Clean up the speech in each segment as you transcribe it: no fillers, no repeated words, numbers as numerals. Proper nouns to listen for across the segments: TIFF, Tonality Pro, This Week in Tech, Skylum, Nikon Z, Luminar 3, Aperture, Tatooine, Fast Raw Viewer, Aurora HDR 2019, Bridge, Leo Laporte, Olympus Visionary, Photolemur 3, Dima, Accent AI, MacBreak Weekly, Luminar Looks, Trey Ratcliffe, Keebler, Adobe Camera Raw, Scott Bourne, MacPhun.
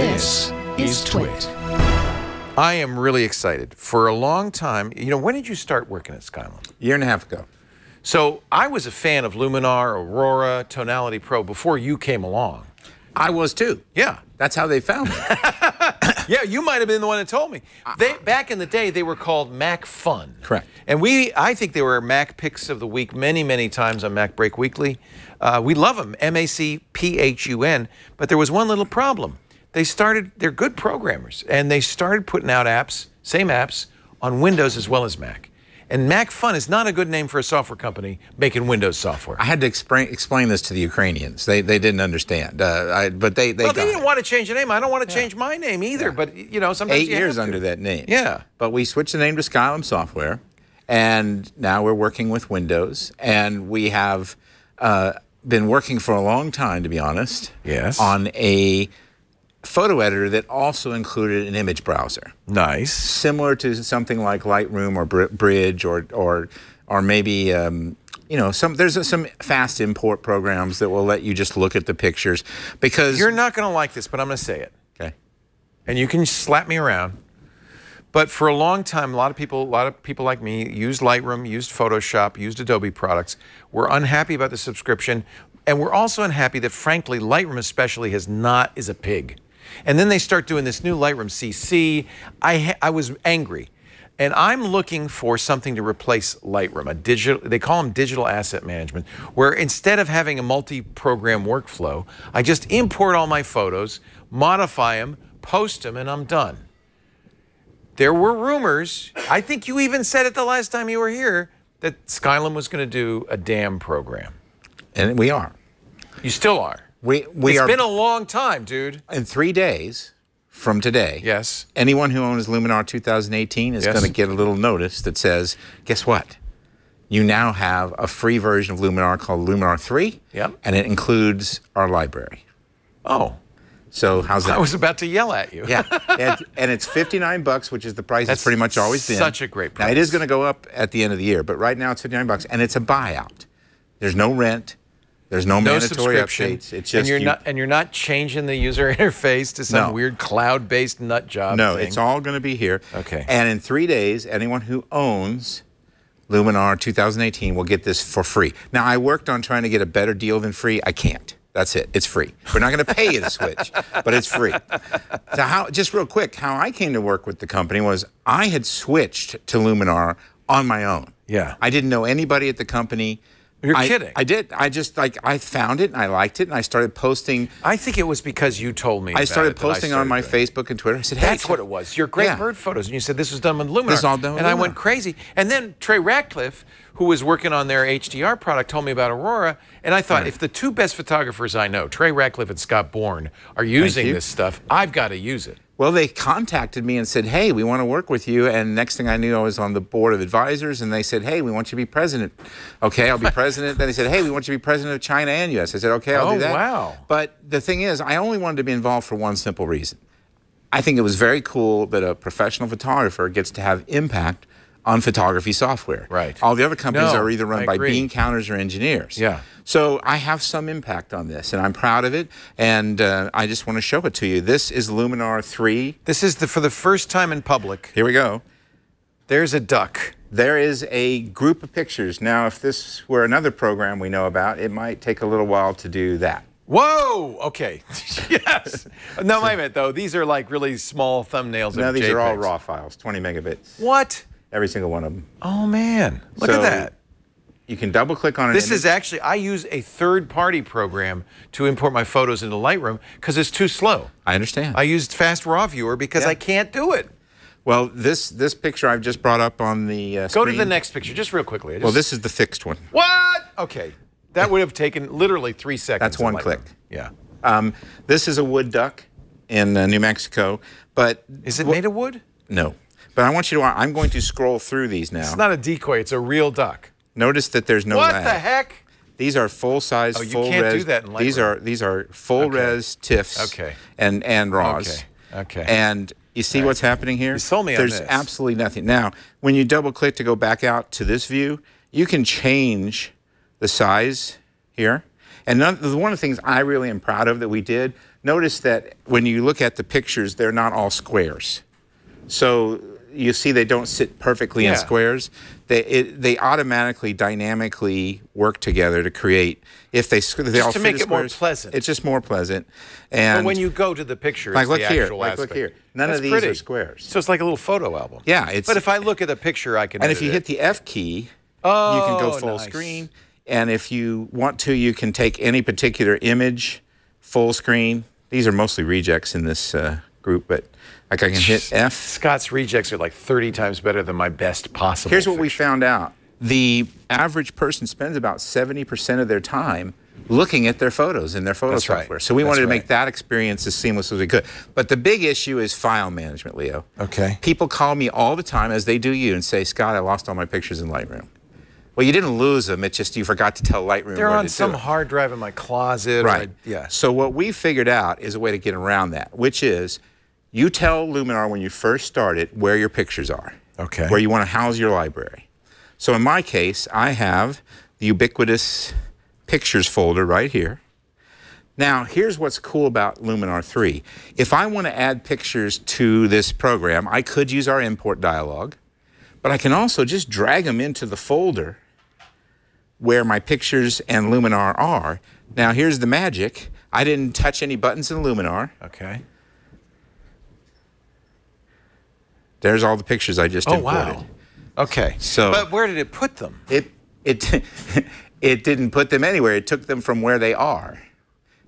This is Twit. I am really excited. For a long time, you know, when did you start working at Skylum? A year and a half ago. So I was a fan of Luminar, Aurora, Tonality Pro before you came along. I was too. Yeah. That's how they found me. Yeah, you might have been the one that told me. They, back in the day, they were called Mac Fun. Correct. And I think they were Mac Picks of the Week many, many times on MacBreak Weekly. We love them, MacPhun. But there was one little problem. They're good programmers, and they started putting out apps, same apps, on Windows as well as Mac. And Mac Fun is not a good name for a software company making Windows software. I had to explain this to the Ukrainians. They didn't understand. But they didn't want to change the name. I don't want to change my name either. Yeah. But you know, sometimes 8 years under that name. Yeah. But we switched the name to Skylum Software, and now we're working with Windows, and we have been working for a long time, to be honest. Yes. On a photo editor that also included an image browser. Nice. Similar to something like Lightroom or Bridge or maybe, you know, there's some fast import programs that will let you just look at the pictures because... You're not going to like this, but I'm going to say it. Okay. And you can slap me around. But for a long time, a lot of people like me used Lightroom, used Photoshop, used Adobe products. We're unhappy about the subscription. And we're also unhappy that, frankly, Lightroom especially is a pig. And then they start doing this new Lightroom CC. I was angry. And I'm looking for something to replace Lightroom, they call them digital asset management, where instead of having a multi-program workflow, I just import all my photos, modify them, post them, and I'm done. There were rumors, I think you even said it the last time you were here, that Skylum was going to do a DAM program. And we are. You still are. It's been a long time, dude. In 3 days from today, yes. Anyone who owns Luminar 2018 is going to get a little notice that says, guess what? You now have a free version of Luminar called Luminar 3, and it includes our library. Oh. So how's that? I was about to yell at you. Yeah, and it's $59, which is the price that's pretty much always been. Such a great price. Now, it is going to go up at the end of the year, but right now it's $59, and it's a buyout. There's no rent. There's no mandatory updates. It's just and you're not changing the user interface to some weird cloud-based nut job. No, it's all going to be here. Okay. And in 3 days, anyone who owns Luminar 2018 will get this for free. Now, I worked on trying to get a better deal than free. I can't. That's it. It's free. We're not going to pay you to switch, but it's free. So just real quick, how I came to work with the company was I had switched to Luminar on my own. Yeah. I didn't know anybody at the company. You're kidding. I did. I just, like, I found it and I liked it and I started posting. I think it was because you told me. I started posting on my Facebook and Twitter. I said, hey, that's what it was. Your great bird photos. And you said, this was done with Luminar. This is all done with Luminar. And I went crazy. And then Trey Ratcliffe, who was working on their HDR product, told me about Aurora. And I thought, if the two best photographers I know, Trey Ratcliffe and Scott Bourne, are using this stuff, I've got to use it. Well, they contacted me and said, hey, we want to work with you. And next thing I knew, I was on the board of advisors. And they said, hey, we want you to be president. Okay, I'll be president. Then they said, hey, we want you to be president of China and U.S. I said, okay, I'll do that. Oh, wow. But the thing is, I only wanted to be involved for one simple reason. I think it was very cool that a professional photographer gets to have impact on photography software. Right. All the other companies are either run by bean counters or engineers. Yeah. So I have some impact on this, and I'm proud of it, and I just want to show it to you. This is Luminar 3. This is for the first time in public. Here we go. There's a duck. There is a group of pictures. Now, if this were another program we know about, it might take a little while to do that. Whoa! Okay. Yes. No, wait a minute, though. These are like really small thumbnails. No, these are all raw files, 20 megabits. What? Every single one of them. Oh, man. Look at that. You can double-click on it. This is actually, I use a third-party program to import my photos into Lightroom because it's too slow. I understand. I used Fast Raw Viewer because I can't do it. Well, this picture I've just brought up on the screen. Go to the next picture, just real quickly. Well, this is the fixed one. What? Okay. That would have taken literally 3 seconds. That's one click. Yeah. This is a wood duck in New Mexico. But is it made of wood? No. But I want you to, I'm going to scroll through these now. It's not a decoy, it's a real duck. Notice that there's no lag. What the heck? These are full-size, full res. Oh, you can't do that in Lightroom. These are full res TIFFs and RAWs. Okay. And you see what's happening here? You sold me on this. There's absolutely nothing. Now, when you double-click to go back out to this view, you can change the size here. And one of the things I really am proud of that we did Notice that when you look at the pictures, they're not all squares. So you see they don't sit perfectly in squares. They automatically, dynamically work together to create, if they all fit in squares. Just to make it more pleasant. It's just more pleasant. And but when you go to the picture, like, it's the actual aspect. Look here. None of these are squares. So it's like a little photo album. Yeah. But if I look at a picture, I can if you hit the F key, you can go full screen. And if you want to, you can take any particular image, full screen. These are mostly rejects in this group, but like I can hit F. Scott's rejects are like 30 times better than my best possible. Here's what we found out. The average person spends about 70% of their time looking at their photos in their photo software. So we wanted to make that experience as seamless as we could. But the big issue is file management, Leo. Okay. People call me all the time, as they do you, and say, Scott, I lost all my pictures in Lightroom. Well, you didn't lose them. It's just you forgot to tell Lightroom. They're on some hard drive in my closet. Right. Yeah. So what we figured out is a way to get around that, which is you tell Luminar when you first start it where your pictures are, where you want to house your library. So in my case, I have the ubiquitous pictures folder right here. Now, here's what's cool about Luminar 3. If I want to add pictures to this program, I could use our import dialog, but I can also just drag them into the folder where my pictures and Luminar are. Now, here's the magic. I didn't touch any buttons in Luminar. Okay. There's all the pictures I just imported. Wow. Okay. So, but where did it put them? It didn't put them anywhere. It took them from where they are.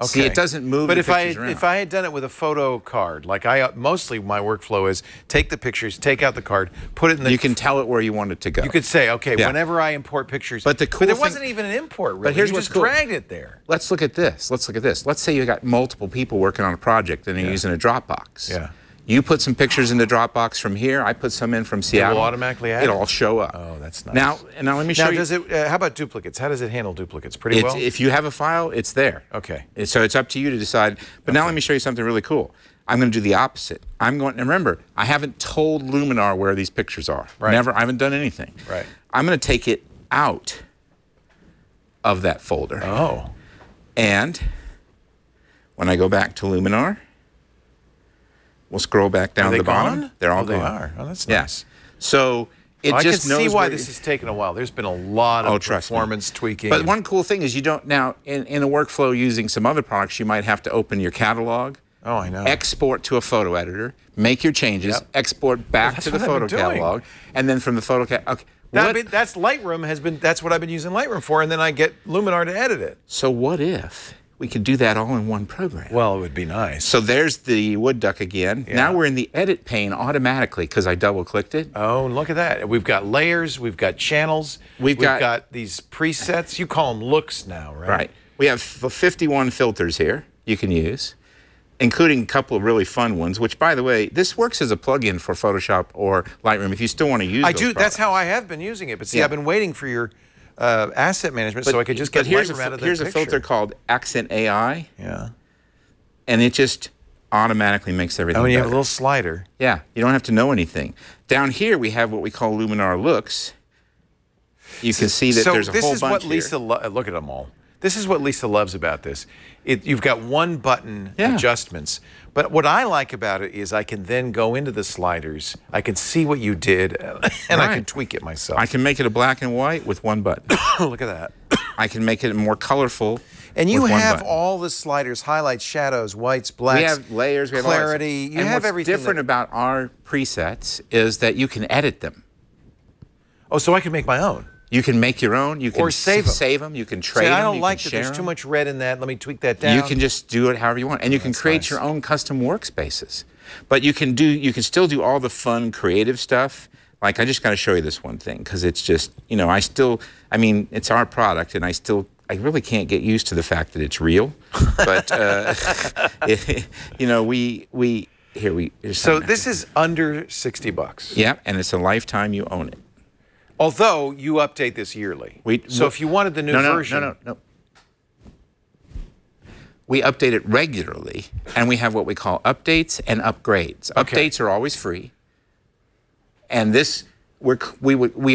Okay. See, it doesn't move the pictures around. But if I had done it with a photo card, like I mostly my workflow is take the pictures, take out the card, put it in the... You can tell it where you want it to go. You could say, okay, whenever I import pictures... But the cool thing... But there wasn't even an import, really. But here's what's cool. You just dragged it there. Let's look at this. Let's look at this. Let's say you got multiple people working on a project and they're using a Dropbox. Yeah. You put some pictures in the Dropbox from here. I put some in from Seattle. It will automatically add it. It'll all show up. Oh, that's nice. Now let me show you. Does it, how about duplicates? How does it handle duplicates? Pretty well? If you have a file, it's there. Okay. So it's up to you to decide. But now let me show you something really cool. I'm going to do the opposite. I'm going to remember, I haven't told Luminar where these pictures are. Right. Never. I haven't done anything. Right. I'm going to take it out of that folder. Oh. And when I go back to Luminar... We'll scroll back down to the bottom. Gone? They're all gone. They are. Oh, that's nice. So it just knows. I can see why this has taken a while. There's been a lot of performance tweaking. But one cool thing is you don't now in a workflow using some other products, you might have to open your catalog. Oh, I know. Export to a photo editor, make your changes, export back to the photo catalog, and then from the photo catalog. Okay. That's Lightroom has been. That's what I've been using Lightroom for, and then I get Luminar to edit it. So what if we could do that all in one program? Well, it would be nice. So there's the wood duck again. Yeah. Now we're in the edit pane automatically because I double-clicked it. Oh, look at that. We've got layers. We've got channels. We've got these presets. You call them looks now, right? Right. We have 51 filters here you can use, including a couple of really fun ones, which, by the way, this works as a plug-in for Photoshop or Lightroom if you still want to use it. I do. Products. That's how I have been using it. But see, I've been waiting for your... asset management, so I could just get Lightroom out of the picture. Here's a filter called Accent AI. Yeah. And it just automatically makes everything better. You have a little slider. Yeah. You don't have to know anything. Down here, we have what we call Luminar Looks. You can see that there's a whole bunch here. So this is what Lisa... Look at them all. This is what Lisa loves about this. You've got one-button adjustments. But what I like about it is I can then go into the sliders. I can see what you did, and I can tweak it myself. I can make it a black and white with one button. Look at that. I can make it more colorful. And you have all the sliders: highlights, shadows, whites, blacks. We have layers. We have clarity. You have everything. What's different about our presets is that you can edit them. Oh, so I can make my own. You can make your own. You can or save them. You can trade them. I don't like that there's too much red in that. Let me tweak that down. You can just do it however you want. And you can create your own custom workspaces. But you can do. You can still do all the fun, creative stuff. Like, I just got to show you this one thing because it's just, you know, I mean, it's our product and I really can't get used to the fact that it's real. But, you know, So this is under $60. Yeah, and it's a lifetime you own it. Although you update this yearly. So if you wanted the new version. No. We update it regularly, and we have what we call updates and upgrades. Okay. Updates are always free. And this, we are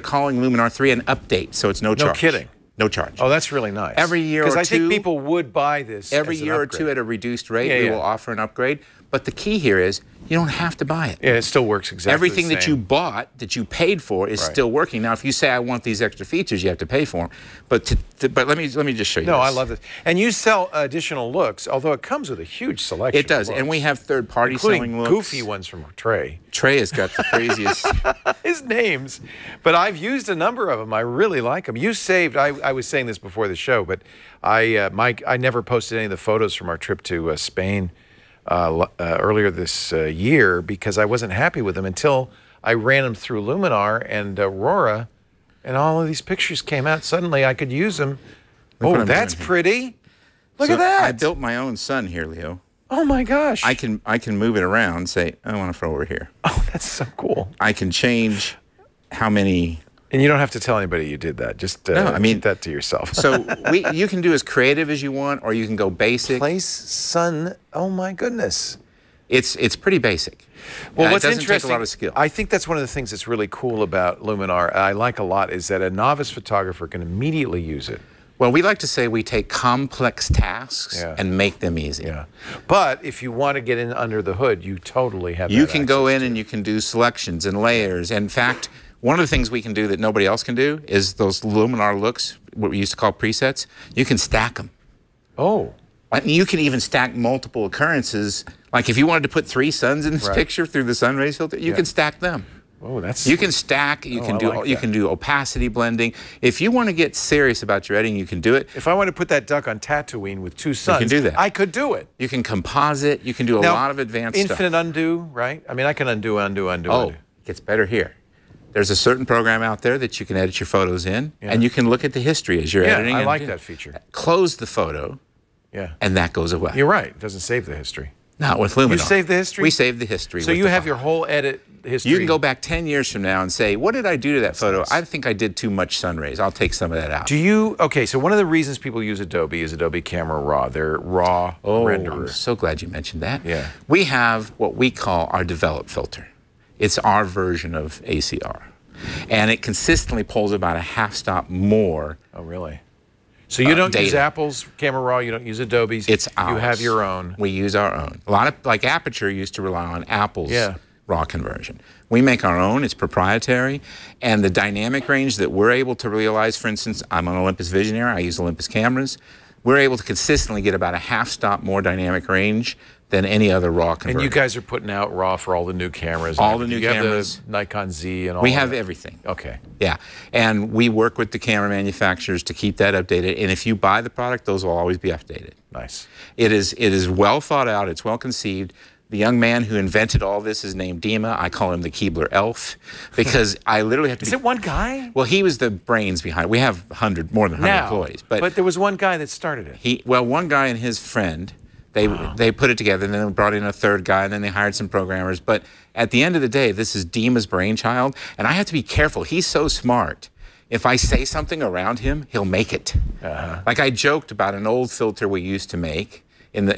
calling Luminar 3 an update, so it's no charge. No kidding. No charge. Oh, that's really nice. Every year or two. Because I think people would buy this. Every year or two at a reduced rate, we will offer an upgrade. But the key here is you don't have to buy it. Yeah, it still works exactly Everything that you bought, that you paid for, is still working. Now, if you say, I want these extra features, you have to pay for them. But, let me just show you this. I love this. And you sell additional looks, although it comes with a huge selection. It does. And we have third-party selling looks. Goofy ones from Trey. Trey has got the craziest. His names. But I've used a number of them. I really like them. You saved, I was saying this before the show, but Mike, I never posted any of the photos from our trip to Spain. Earlier this year because I wasn't happy with them until I ran them through Luminar and Aurora, and all of these pictures came out. Suddenly, I could use them. Oh, that's pretty! Look at that! I built my own sun here, Leo. Oh my gosh! I can move it around. And say I want to throw over here. Oh, that's so cool! I can change how many. And you don't have to tell anybody you did that. Just no, I mean, keep that to yourself. So you can do as creative as you want, or you can go basic. Place sun. Oh my goodness, it's pretty basic. Well, what's interesting, it doesn't take a lot of skill. I think that's one of the things that's really cool about Luminar. I like a lot is that a novice photographer can immediately use it. Well, we like to say we take complex tasks and make them easy. Yeah. But if you want to get in under the hood, you totally have. You can go in and you can do selections and layers. In fact. One of the things we can do that nobody else can do is those Luminar looks, what we used to call presets, you can stack them. Oh. And you can even stack multiple occurrences. Like if you wanted to put 3 suns in this picture through the sun rays filter, you can stack them. Oh, that's you can stack, you can do like you can do opacity blending. If you want to get serious about your editing, you can do it. If I want to put that duck on Tatooine with 2 suns, you can do that. I could do it. You can composite, you can do a lot of advanced stuff. Infinite undo, right? I mean I can undo. It gets better here. There's a certain program out there that you can edit your photos in, and you can look at the history as you're editing. Yeah, I like that feature. Close the photo, and that goes away. You're right. It doesn't save the history. Not with Luminar. You save the history? We save the history. So you have your whole edit history. You can go back 10 years from now and say, what did I do to that photo? I think I did too much sun rays. I'll take some of that out. Do you, okay, so one of the reasons people use Adobe is Adobe Camera Raw, their raw renderer. I'm so glad you mentioned that. Yeah. We have what we call our develop filter. It's our version of ACR. And it consistently pulls about a half stop more. Oh, really? So you don't use Apple's Camera Raw, you don't use Adobe's. It's ours. You have your own. We use our own. A lot of, like Aperture used to rely on Apple's raw conversion. We make our own, it's proprietary. And the dynamic range that we're able to realize, for instance, I'm an Olympus Visionary, I use Olympus cameras. We're able to consistently get about a half stop more dynamic range than any other raw converter. And you guys are putting out raw for all the new cameras. All the new cameras. You have the Nikon Z and all that. We have everything. Okay. Yeah. And we work with the camera manufacturers to keep that updated. And if you buy the product, those will always be updated. Nice. It is well thought out. It's well conceived. The young man who invented all this is named Dima. I call him the Keebler elf because I literally have to. Is it one guy? Well, he was the brains behind it. We have more than 100 employees. But there was one guy that started it. One guy and his friend. They put it together, and then they brought in a third guy, and then they hired some programmers. But at the end of the day, this is Dima's brainchild, and I have to be careful. He's so smart. If I say something around him, he'll make it. Like I joked about an old filter we used to make in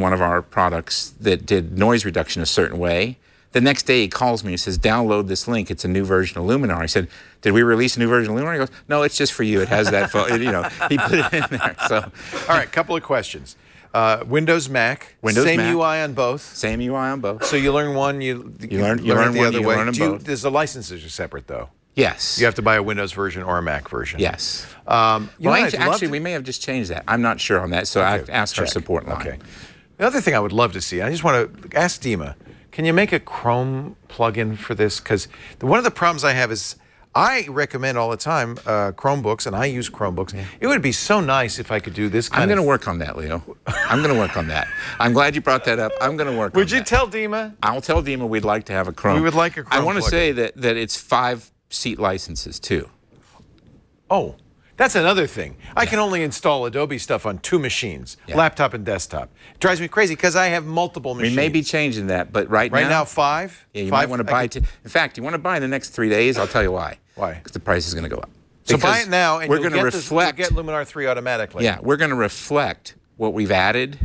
one of our products that did noise reduction a certain way. The next day he calls me and says, download this link. It's a new version of Luminar. I said, did we release a new version of Luminar? He goes, no, it's just for you. It has that phone. You know, he put it in there. So, all right, couple of questions. Windows, Mac. Same UI on both. Same UI on both. So you learn one, you learn the other way. The licenses are separate, though. Yes. You have to buy a Windows version or a Mac version. Yes. Actually, we may have just changed that. I'm not sure on that, so I've asked our support line. Okay. The other thing I would love to see, I just want to ask Dima, can you make a Chrome plugin for this? Because one of the problems I have is I recommend all the time Chromebooks, and I use Chromebooks. Yeah. It would be so nice if I could do this kind I'm going to work on that, Leo. I'm going to work on that. I'm glad you brought that up. I'm going to work on that. Would you tell Dima? I'll tell Dima we'd like to have a Chrome. We would like a Chrome. I want to say that it's 5-seat licenses, too. Oh, that's another thing. Yeah. I can only install Adobe stuff on 2 machines, laptop and desktop. It drives me crazy because I have multiple machines. We may be changing that, but right now 5? Yeah, you might want to buy 2. In fact, you want to buy in the next 3 days? I'll tell you why. Why? Because the price is going to go up. Because so buy it now, and you'll get Luminar 3 automatically. Yeah, we're going to reflect what we've added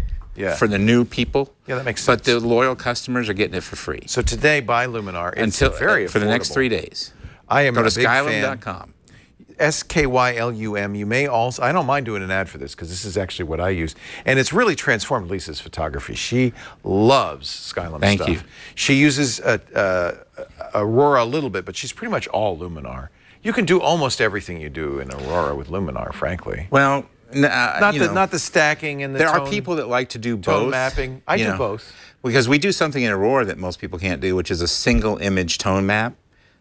for the new people. Yeah, that makes sense. But the loyal customers are getting it for free. So today, buy Luminar. It's very affordable. For the next 3 days. Go to Skylum.com. Skylum. You may also, I don't mind doing an ad for this because this is actually what I use. And it's really transformed Lisa's photography. She loves Skylum stuff. Thank you. She uses Aurora a little bit, but she's pretty much all Luminar. You can do almost everything you do in Aurora with Luminar, frankly. Well, not the stacking and the tone. There are people that like to do both. Tone mapping. I do both. Because we do something in Aurora that most people can't do, which is a single image tone map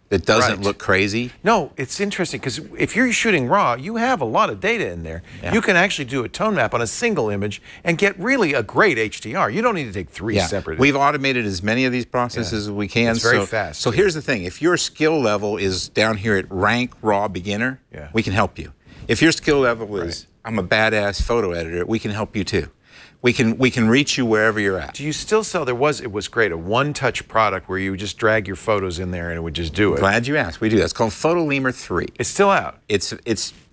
that doesn't look crazy. No, it's interesting because if you're shooting raw, you have a lot of data in there. Yeah. You can actually do a tone map on a single image and get really a great HDR. You don't need to take three separate. We've automated as many of these processes as we can. It's very fast. So here's the thing. If your skill level is down here at rank raw beginner, we can help you. If your skill level is I'm a badass photo editor, we can help you too. We can reach you wherever you're at. Do you still sell, it was great, a one-touch product where you just drag your photos in there and it would just do it? Glad you asked. We do. It's called Photolemur 3. It's still out. It's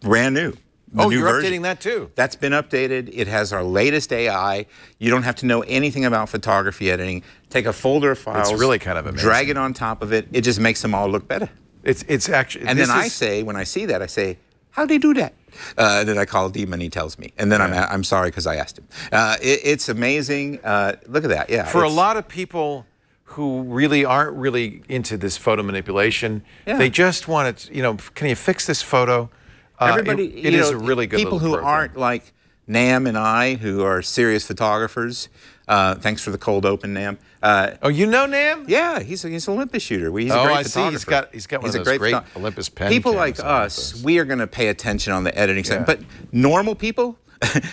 brand new. Oh, you're updating that too. That's been updated. It has our latest AI. You don't have to know anything about photography editing. Take a folder of files. It's really kind of amazing. Drag it on top of it. It just makes them all look better. It's actually... And then I say, when I see that, I say, how'd they do that? Then I call Dima and he tells me. And then I'm sorry because I asked him. It's amazing. Look at that. Yeah. For a lot of people who really aren't really into this photo manipulation, they just want to, can you fix this photo? Everybody, it is a really good little program. People who aren't like Nam and I, who are serious photographers, thanks for the cold open, Nam. Oh, you know Nam? Yeah, he's an Olympus shooter. He's a great photographer. Oh, I see. He's got one of those great Olympus pen. People like us, we are going to pay attention on the editing side. But normal people,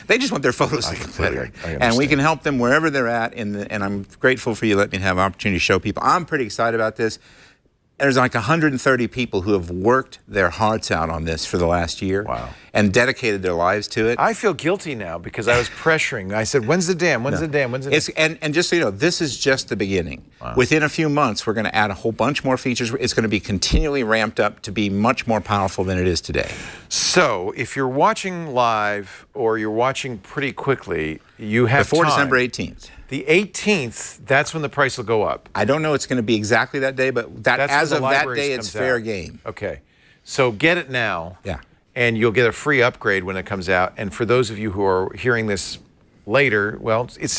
they just want their photos to look better. And we can help them wherever they're at. And I'm grateful for you letting me have an opportunity to show people. I'm pretty excited about this. There's like 130 people who have worked their hearts out on this for the last year and dedicated their lives to it. I feel guilty now because I was pressuring. I said, when's the dam? When's the dam? When's the dam? And just so you know, this is just the beginning. Wow. Within a few months, we're going to add a whole bunch more features. It's going to be continually ramped up to be much more powerful than it is today. So if you're watching live or you're watching pretty quickly, you have before time. December 18th. The 18th, that's when the price will go up. I don't know it's going to be exactly that day, but that, as of that day, it's fair game. Okay. So get it now, and you'll get a free upgrade when it comes out. And for those of you who are hearing this later, well, it's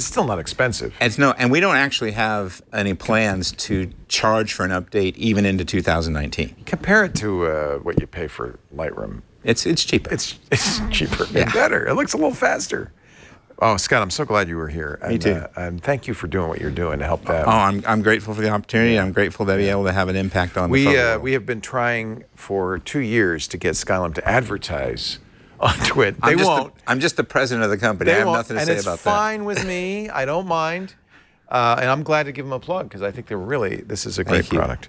still not expensive. And we don't actually have any plans to charge for an update even into 2019. Compare it to what you pay for Lightroom. It's cheaper. It's cheaper and better. It looks a little faster. Oh, Scott, I'm so glad you were here. Me too. And thank you for doing what you're doing to help that. Oh, I'm grateful for the opportunity. I'm grateful to be able to have an impact on the photo. We have been trying for 2 years to get Skylum to advertise on Twitter. I'm just the president of the company. I have nothing to say about that. And it's fine with me. I don't mind. And I'm glad to give them a plug because I think this is a great product.